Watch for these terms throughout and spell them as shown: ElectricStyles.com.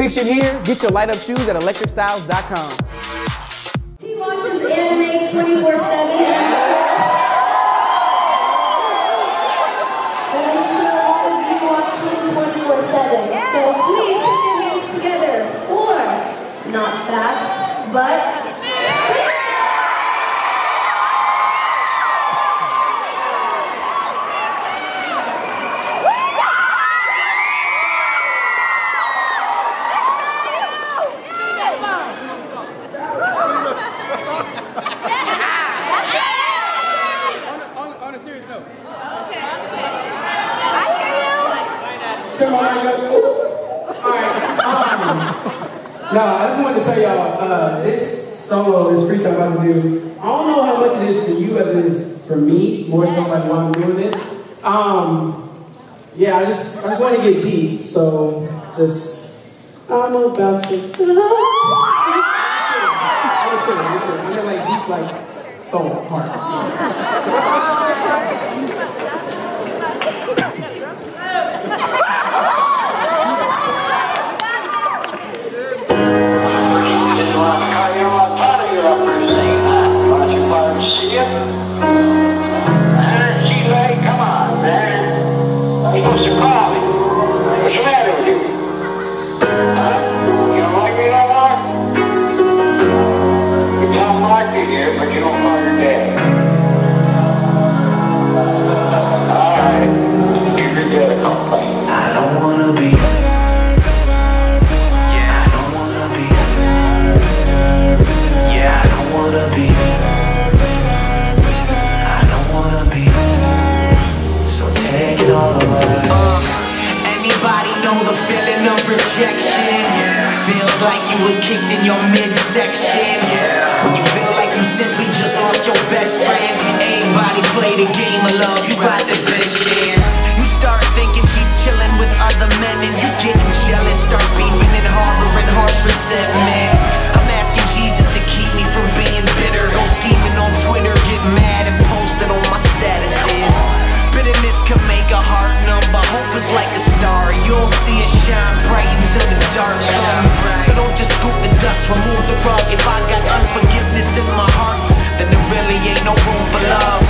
Fix it here. Get your light up shoes at ElectricStyles.com. He watches anime 24/7. But I'm sure a lot of you watch him 24/7. So please put your hands together for, not fact, but on a serious note. I just wanted to tell y'all, this solo, this freestyle I'm about to do, I don't know how much it is for you as it is for me, more so like why I'm doing this. Yeah, I just want to get deep, so just, I'm about to die. Let's go. I'm gonna like deep, like, solo part. Feels like you was kicked in your midsection. When you feel like you simply just lost your best friend. Everybody play the game of love, you got the good chance. You start thinking she's chilling with other men, and you getting jealous, start beefing and harboring harsh resentment. I'm asking Jesus to keep me from being bitter. Go scheming on Twitter, get mad and post it on my statuses. Bitterness can make a heart numb, but hope is like a star. You'll see it shine bright until the dark comes. So don't just scoop the dust, remove the rug. If I got unforgiveness in my heart, then there really ain't no room for love.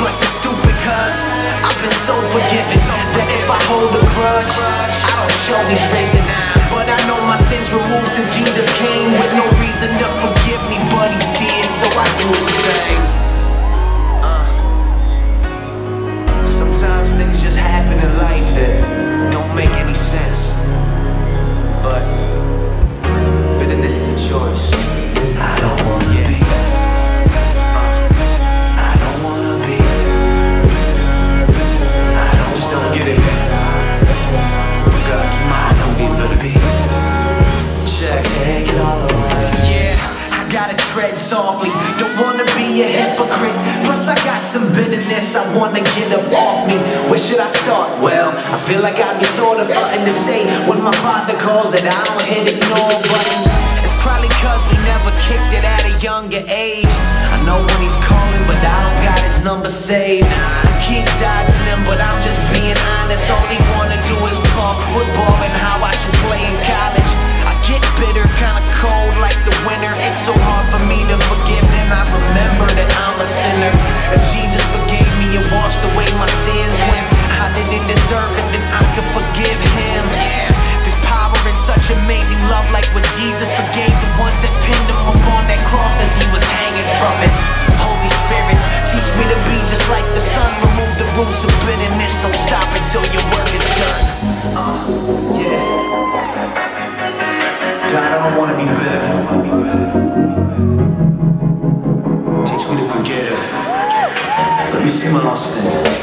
Plus it's stupid cause I've been so forgiven that if I hold a grudge, I don't show He's risen. But I know my sins removed since Jesus came, with no reason to forgive me, but He did, so I do the same. Sometimes things just happen in life that don't make any sense, but bitterness is a choice. I don't want to be. I don't want to be. I don't want to be. God, I don't want to be. Check, take it all away. Yeah, I gotta tread softly. Don't want to be a hypocrite. Plus, I got some bitterness I want to get up off me. Where should I start? Well, I feel like I sort of something to say when my father calls that I don't hit ignore buttons. It's probably cause we never kicked it at a younger age. I know when he's calling, but I don't got his number saved. I keep dodging him, but I'm just being honest. All he wanna do is talk football and how I should play in college. I get bitter, kinda cold like the winter. It's so hard for me to forgive, and I remember that I'm a sinner. If Jesus forgave me and washed away my sins when I didn't deserve it, then I could forgive him. Yeah, there's power in such amazing love, like when Jesus forgave the ones that pinned him upon that cross as he was hanging from it. Holy Spirit, teach me to be just like the sun. Remove the roots of bitterness, don't stop until your work is done. God, I don't want to be bitter. Teach me to forgive. Let me see my lost sin.